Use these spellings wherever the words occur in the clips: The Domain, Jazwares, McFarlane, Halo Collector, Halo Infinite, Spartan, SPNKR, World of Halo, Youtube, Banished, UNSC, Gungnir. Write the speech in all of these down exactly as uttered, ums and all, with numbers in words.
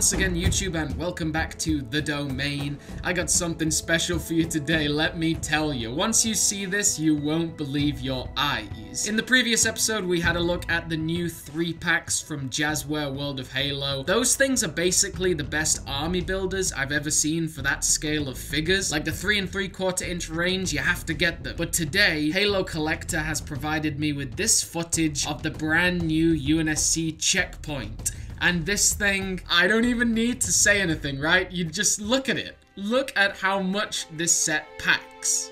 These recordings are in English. once again, YouTube, and welcome back to The Domain. I got something special for you today, let me tell you. Once you see this, you won't believe your eyes. In the previous episode, we had a look at the new three packs from Jazwares, World of Halo. Those things are basically the best army builders I've ever seen for that scale of figures. Like the three and three quarter inch range, you have to get them. But today, Halo Collector has provided me with this footage of the brand new U N S C checkpoint. And this thing, I don't even need to say anything, right? You just look at it. Look at how much this set packs.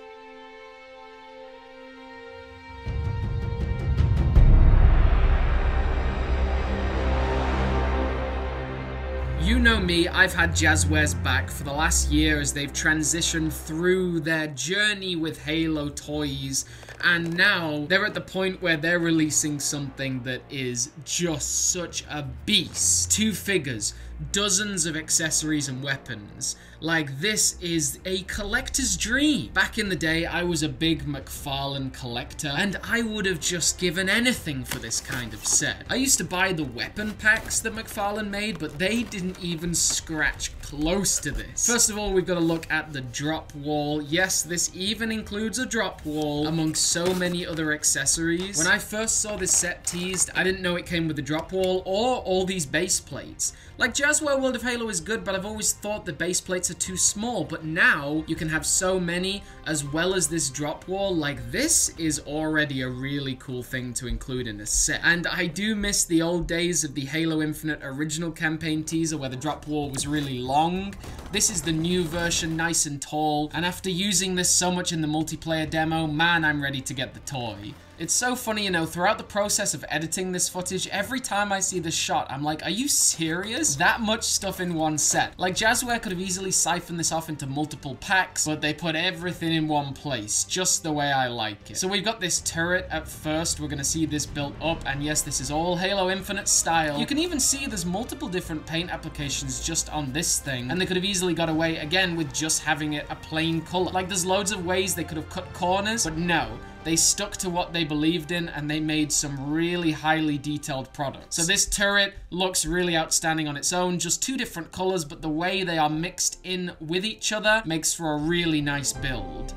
You know me, I've had Jazwares back for the last year as they've transitioned through their journey with Halo toys, and now they're at the point where they're releasing something that is just such a beast. Two figures, dozens of accessories and weapons. Like, this is a collector's dream. Back in the day, I was a big McFarlane collector, and I would have just given anything for this kind of set. I used to buy the weapon packs that McFarlane made, but they didn't even scratch close to this. First of all, we've got to look at the drop wall. Yes, this even includes a drop wall, among so many other accessories. When I first saw this set teased, I didn't know it came with the drop wall or all these base plates. Like, Jazwares World of Halo is good, but I've always thought the base plates are too small, but now you can have so many, as well as this drop wall. Like, this is already a really cool thing to include in a set. And I do miss the old days of the Halo Infinite original campaign teaser where the drop wall was really long. This is the new version, nice and tall, and after using this so much in the multiplayer demo, man, I'm ready to get the toy. It's so funny, you know, throughout the process of editing this footage, every time I see this shot, I'm like, are you serious? That much stuff in one set. Like, Jazwares could have easily siphoned this off into multiple packs, but they put everything in one place, just the way I like it. So we've got this turret at first. We're gonna see this built up, and yes, this is all Halo Infinite style. You can even see there's multiple different paint applications just on this thing, and they could have easily got away, again, with just having it a plain color. Like, there's loads of ways they could have cut corners, but no. They stuck to what they believed in, and they made some really highly detailed products. So this turret looks really outstanding on its own, just two different colors, but the way they are mixed in with each other makes for a really nice build.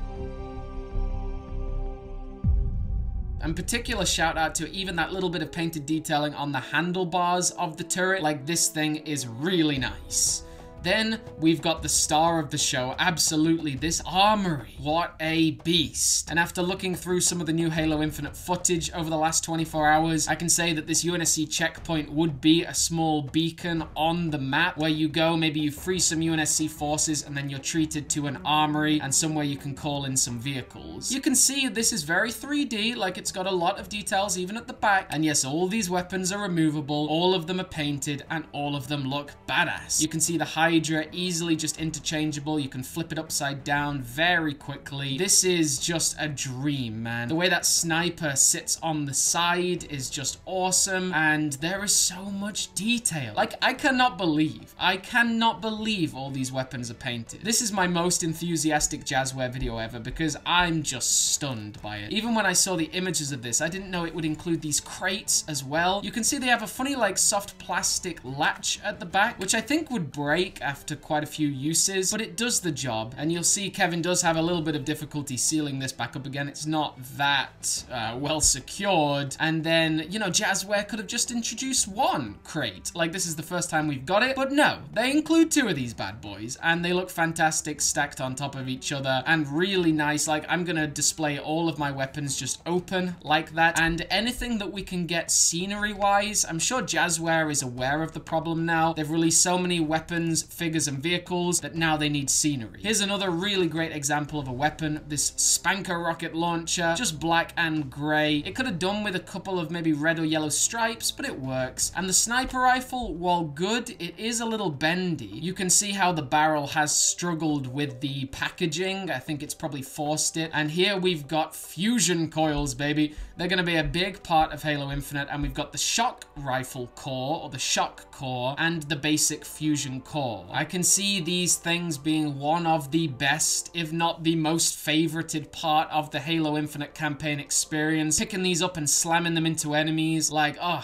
And particular shout out to even that little bit of painted detailing on the handlebars of the turret. Like, this thing is really nice. Then we've got the star of the show, absolutely, this armory. What a beast. And after looking through some of the new Halo Infinite footage over the last twenty-four hours, I can say that this U N S C checkpoint would be a small beacon on the map where you go, maybe you free some U N S C forces, and then you're treated to an armory and somewhere you can call in some vehicles. You can see this is very three D, like, it's got a lot of details even at the back. And yes, all these weapons are removable, all of them are painted, and all of them look badass. You can see the high easily just interchangeable. You can flip it upside down very quickly. This is just a dream, man. The way that sniper sits on the side is just awesome, and there is so much detail. Like, I cannot believe, I cannot believe all these weapons are painted. This is my most enthusiastic Jazwares video ever, because I'm just stunned by it. Even when I saw the images of this, I didn't know it would include these crates as well. You can see they have a funny, like, soft plastic latch at the back, which I think would break after quite a few uses, but it does the job. And you'll see Kevin does have a little bit of difficulty sealing this back up again. It's not that uh, well secured. And then, you know, Jazwares could have just introduced one crate. Like, this is the first time we've got it, but no, they include two of these bad boys, and they look fantastic stacked on top of each other and really nice. Like, I'm gonna display all of my weapons just open like that, and anything that we can get scenery wise. I'm sure Jazwares is aware of the problem now. They've released so many weapons, figures, and vehicles that now they need scenery. Here's another really great example of a weapon, this SPNKR rocket launcher, just black and grey. It could have done with a couple of maybe red or yellow stripes, but it works. And the sniper rifle, while good, it is a little bendy. You can see how the barrel has struggled with the packaging. I think it's probably forced it. And here we've got fusion coils, baby. They're going to be a big part of Halo Infinite, and we've got the shock rifle core, or the shock core, and the basic fusion core. I can see these things being one of the best, if not the most favorited part of the Halo Infinite campaign experience. Picking these up and slamming them into enemies, like, oh.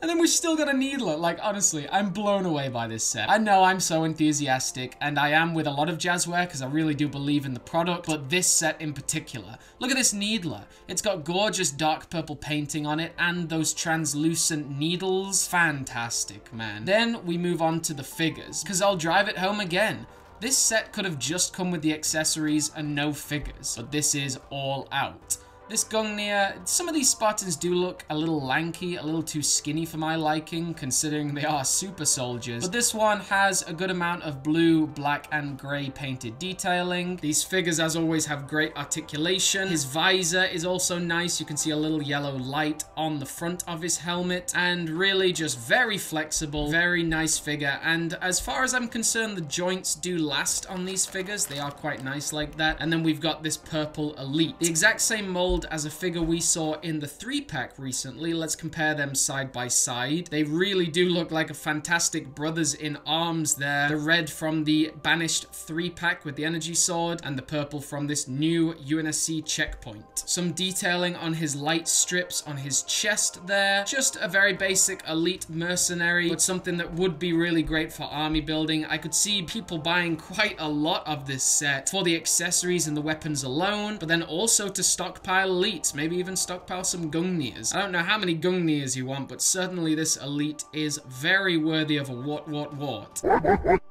And then we still got a needler. Like, honestly, I'm blown away by this set. I know I'm so enthusiastic, and I am with a lot of Jazwares because I really do believe in the product, but this set in particular. Look at this needler. It's got gorgeous dark purple painting on it and those translucent needles. Fantastic, man. Then we move on to the figures, because I'll drive it home again. This set could have just come with the accessories and no figures, but this is all out. This Gungnir, some of these Spartans do look a little lanky, a little too skinny for my liking, considering they are super soldiers. But this one has a good amount of blue, black, and grey painted detailing. These figures, as always, have great articulation. His visor is also nice. You can see a little yellow light on the front of his helmet. And really just very flexible, very nice figure. And as far as I'm concerned, the joints do last on these figures. They are quite nice like that. And then we've got this purple elite. The exact same mold as a figure we saw in the three pack recently. Let's compare them side by side. They really do look like a fantastic brothers in arms there. The red from the Banished three pack with the energy sword, and the purple from this new U N S C checkpoint. Some detailing on his light strips on his chest there. Just a very basic elite mercenary, but something that would be really great for army building. I could see people buying quite a lot of this set for the accessories and the weapons alone, but then also to stockpile elites, maybe even stockpile some Gungnirs. I don't know how many Gungnirs you want, but certainly this elite is very worthy of a what, what, what.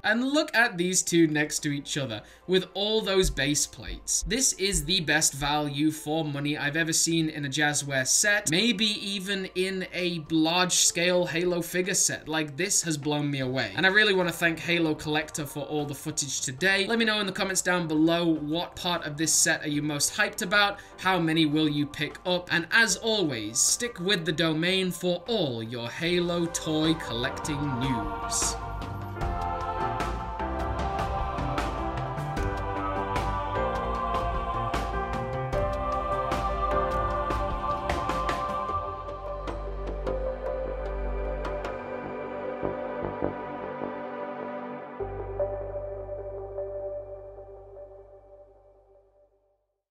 And look at these two next to each other with all those base plates. This is the best value for money I've ever seen in a Jazwares set, maybe even in a large-scale Halo figure set. Like, this has blown me away. And I really want to thank Halo Collector for all the footage today. Let me know in the comments down below what part of this set are you most hyped about, how many will you pick up, and as always, stick with The Domain for all your Halo toy collecting news.